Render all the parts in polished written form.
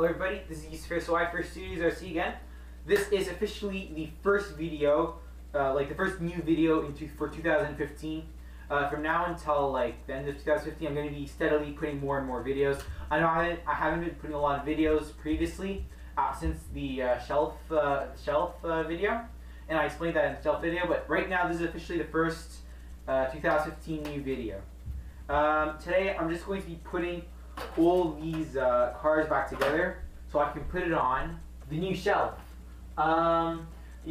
Hello everybody, this is YFari Studios, RC again. This is officially the first video, the first new video for 2015. From now until the end of 2015, I'm going to be steadily putting more and more videos. I know I haven't been putting a lot of videos previously, since the shelf video, and I explained that in the shelf video, but right now this is officially the first 2015 new video. Today I'm just going to be putting all these cars back together so I can put it on the new shelf. You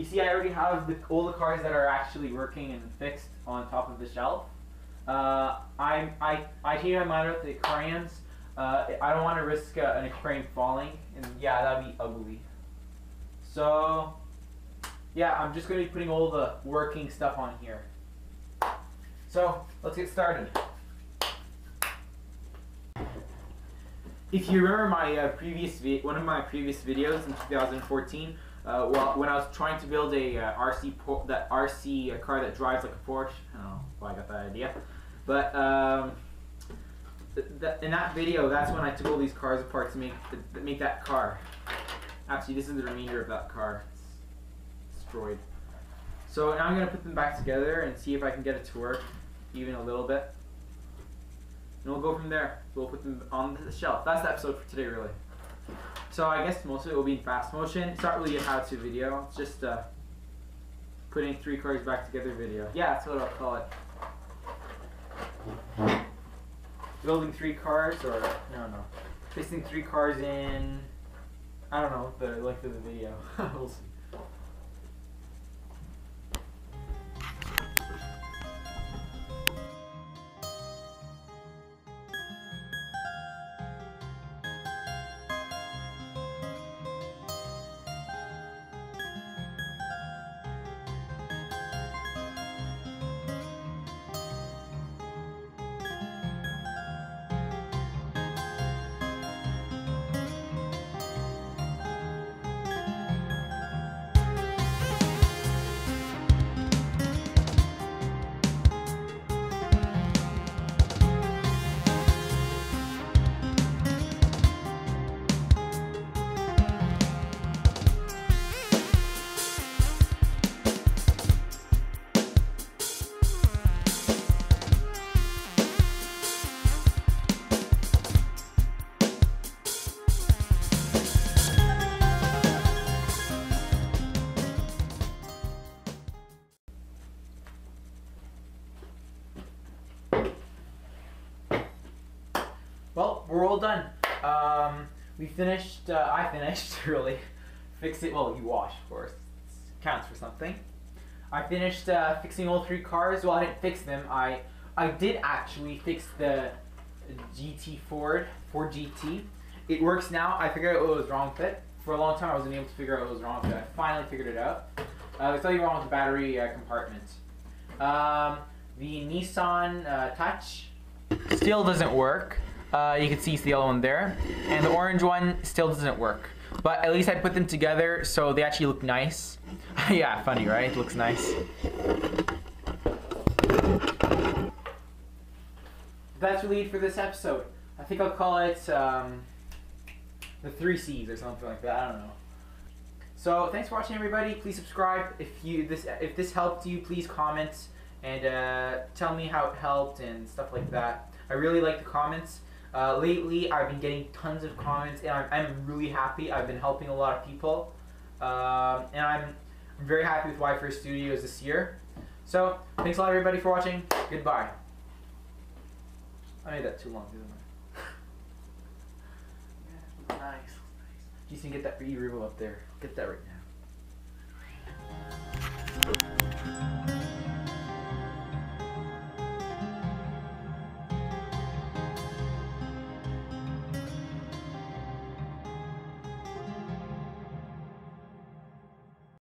see, I already have all the cars that are actually working and fixed on top of the shelf. I changed my mind about the aquariums. I don't want to risk an aquarium falling, and yeah, that would be ugly. So yeah, I'm just going to be putting all the working stuff on here. So let's get started. If you remember my one of my previous videos in 2014, when I was trying to build a RC car that drives like a Porsche. I don't know why I got that idea, but in that video, that's when I took all these cars apart to make that car. Actually, this is the remainder of that car. It's destroyed. So now I'm gonna put them back together and see if I can get it to work even a little bit. And we'll go from there. We'll put them on the shelf. That's the episode for today, really. So I guess mostly it will be in fast motion. It's not really a how-to video. It's just putting three cars back together video. Yeah, that's what I'll call it. Building three cars, or no, placing three cars in. I don't know the length of the video. We'll see. Well, we're all done. We finished, I finished, really. Fix it, well, you wash, of course. It counts for something. I finished fixing all three cars. Well, I didn't fix them. I did actually fix the Ford GT. It works now. I figured out what was wrong with it. For a long time, I wasn't able to figure out what was wrong with it. I finally figured it out. There's something wrong with the battery compartment. The Nissan Touch still doesn't work. You can see it's the yellow one there, and the orange one still doesn't work. But at least I put them together, so they actually look nice. Yeah, funny, right? It looks nice. That's really it for this episode. I think I'll call it the 3 C's or something like that. I don't know. So thanks for watching, everybody. Please subscribe if this helped you. Please comment and tell me how it helped and stuff like that. I really like the comments. Lately, I've been getting tons of comments, and I'm really happy. I've been helping a lot of people, and I'm very happy with YFari Studios this year. So, thanks a lot, everybody, for watching. Goodbye. I made that too long, didn't I? Yeah, nice. You can get that reverb up there. Get that right now.